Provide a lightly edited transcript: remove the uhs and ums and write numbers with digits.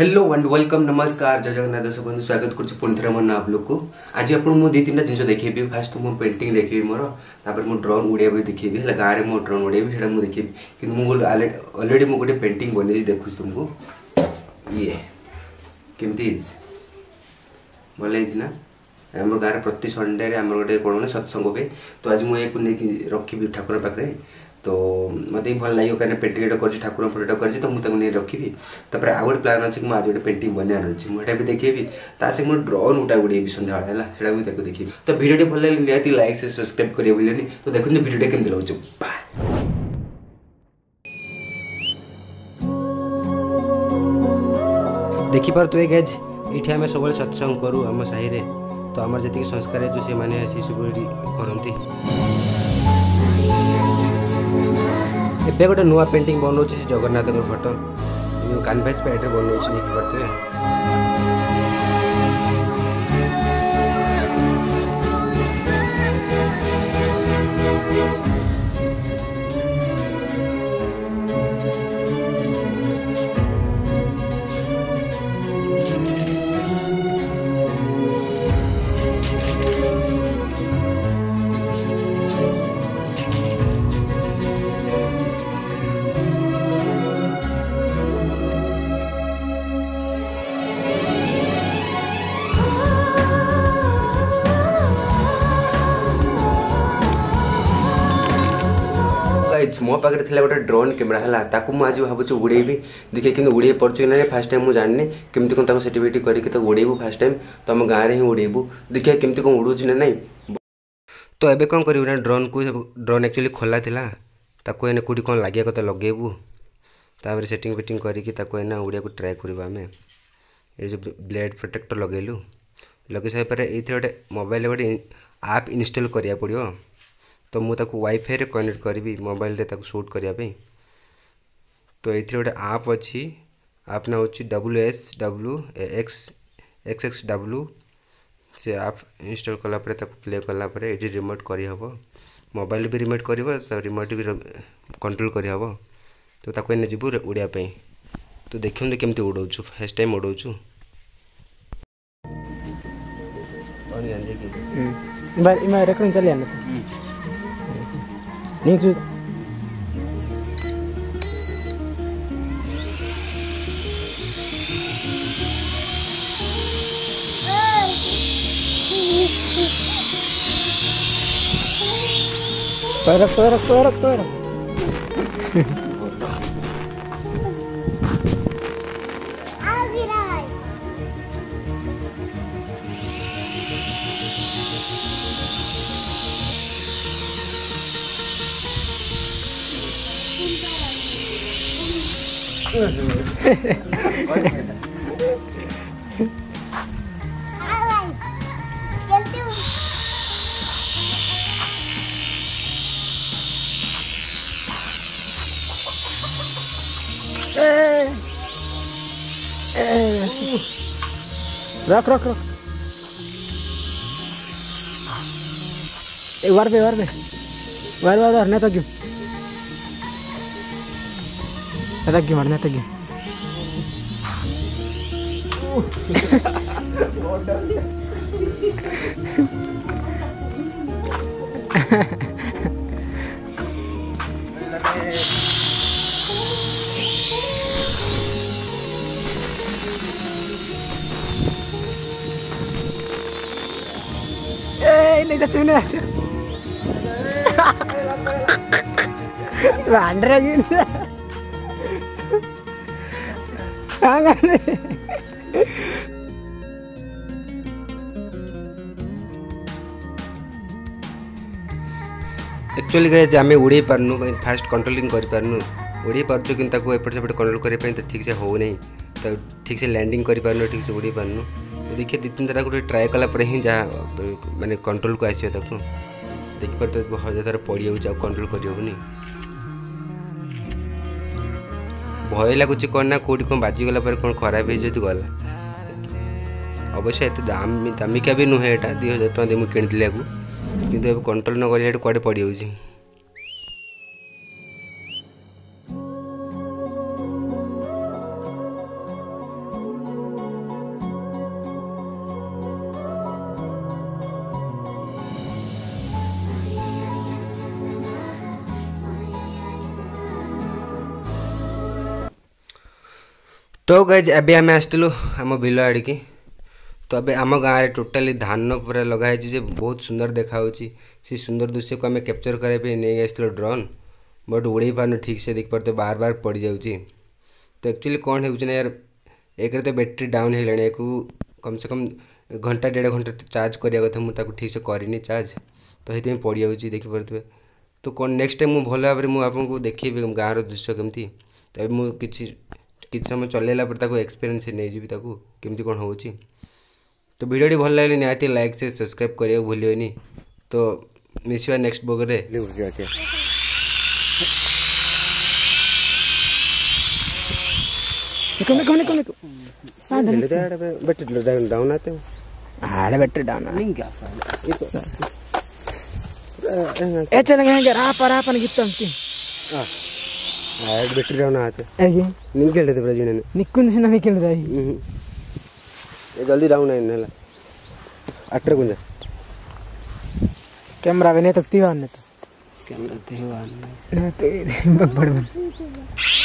Hello and welcome नमस्कार जय जगन्नाथ दर्शक बंधु स्वागत करुँच पुणी थे मो ना आप लोग को आज आप दी तीन जिन देखेबी फास्ट मो पेंटिंग देखी मोर तापर मो ड्रोन उड़ाइबा भी देखी है गाँव में मो ड्रोन उड़ाइबी से मुझे देखी कि अलरेडी मुझे गोटे पेंटिंग बन देखु तुमको ये केमती भल ना आम गाँव प्रति संडे आम गोटे कौन सत्संग पे तो आज मुझे नहीं रखी ठाकुर पाखे तो मत भल लगे कहीं पेंटिंग कर ठाकुर फोटो कर तो मुझे नहीं रखी तापर आउ गोटे प्लान अच्छे मुझे आज गोटे पेंटिंग बनवार अच्छे मुझे भी देखेबी तासे मोर ड्रोन उठा उड़ेबी सन्ध्याला देखी तो भिडियो भल लगे निहाती लाइक से सब्सक्राइब करें बोलने तो देखते भिडियो केमती लगुच देखिपे गैज ये आम सब सत्संग करूँ आम साहि तो आम जी संस्कार जो से मैंने सब करती ए गोटे नुआ पेंटिंग बनाऊँ से जगन्नाथ फोटो कैनवास पैड रे बनाऊँ देखिपे मो पाखे थी गोटे ड्रोन कैमेरा है ताकू मुझे आज भावुँ उड़ेबी देखे कि उड़े पड़े ना फास्ट टाइम मुझे जानी केमती कौन सेटिविट करके उड़ेबू फास्ट टाइम तो आम गाँव में ही उड़ेबू देखिए केमती कौन उड़ूच ना नहीं तो एबे कौन करूँ ना ड्रोन को ड्रोन एक्चुअली खोला था ताकू एने कौटी कौन लगे कत लगेबू तापर सेटिंग फिटिंग करके उड़ाक ट्राए करूँ आम ये जो ब्लेड प्रोटेक्टर लगेलु लगे सारे ये गोटे मोबाइल गोटे आप इनस्टल करा पड़ो तो मुझे वाईफाई रे कनेक्ट करी मोबाइल रे शूट करने तो ये गोटे आप अच्छी आप ना होची WSW XXW से आप इनस्टल कलापर प्ले कलापर ये रिमोट करहब मोबाइल भी रिमोट कर रिमोट भी कंट्रोल करहब तो इन्हें जीव उड़ापी तो देखते केमती उड़ाऊ फर्स्ट टाइम उड़ाऊ नीचे परक परक परक परक आ गिरा है रख रख रख ए वार पे नहीं तो क्यों तक मरने तक नहीं तो चुने अंडर एक्चुअली गए आम उड़े पार्नु फास्ट कंट्रोलिंग करूँ उड़े पार्छ कि एपट सेपट कंट्रोल करने तो ठीक से हो नहीं तो ठीक से लैंडिंग करूँ ठीक से उड़े पार्नु तो देखिए दी तीन तरह गोटे ट्राए कलापर ही जहाँ मैंने कंट्रोल को आसो देखिए तो हजार थर पड़ जाऊ कंट्रोल करहबनी भय लगुच कौन ना कौटी कौन बाजिगला कौन खराब हो गला अवश्य ये दाम दामिका भी नुहे यहाँ 2000 टका दे मुझे किणी कि कंट्रोल न कर कड़े पड़ जाऊँ तो गाइज अभी आम आसलु आम बिल आड़ की। तो अबे आम गाँव में टोटाली धान पूरा लगाई जे बहुत सुंदर देखा सी सुंदर दृश्य को आम कैप्चर करने नहीं आसलु ड्रोन बट उड़े पार्न ठीक से देख पारे बार बार पड़ जा। तो एक्चुअली कौन हो यार एक तो बैटेरी डाउन होगा कम से कम घंटा डेढ़ घंटा चार्ज कराया कथा मुझे ठीक से करनी चार्ज तो ये पड़ जाऊँ देखिपे। तो कौन नेक्स्ट टाइम मुझे भल भाव में आपको देखी गाँव रृश्य केमती तो मुझे समय चलैला एक्सपीरियंस नहीं जीवी केमती कौन हो। तो वीडियो भल लगे निहाती लाइक से सब्सक्राइब करा भूल। तो मिसवा नेक्स्ट ब्लॉग रे। निकल बैटरी डाउन आते हो आड़े बैटरी डाउन नहीं क्या ए चल गए जरा पर अपन गीत अंति आड़े बैटरी डाउन आते नहीं निकल देते ब्रजीन ने निकुन से ना निकल रही ये जल्दी डाउन है नेला अटर गुंजा कैमरा वे नहीं तकती वान ने तो कैमरा तेरी वान ने तो बड़ बड़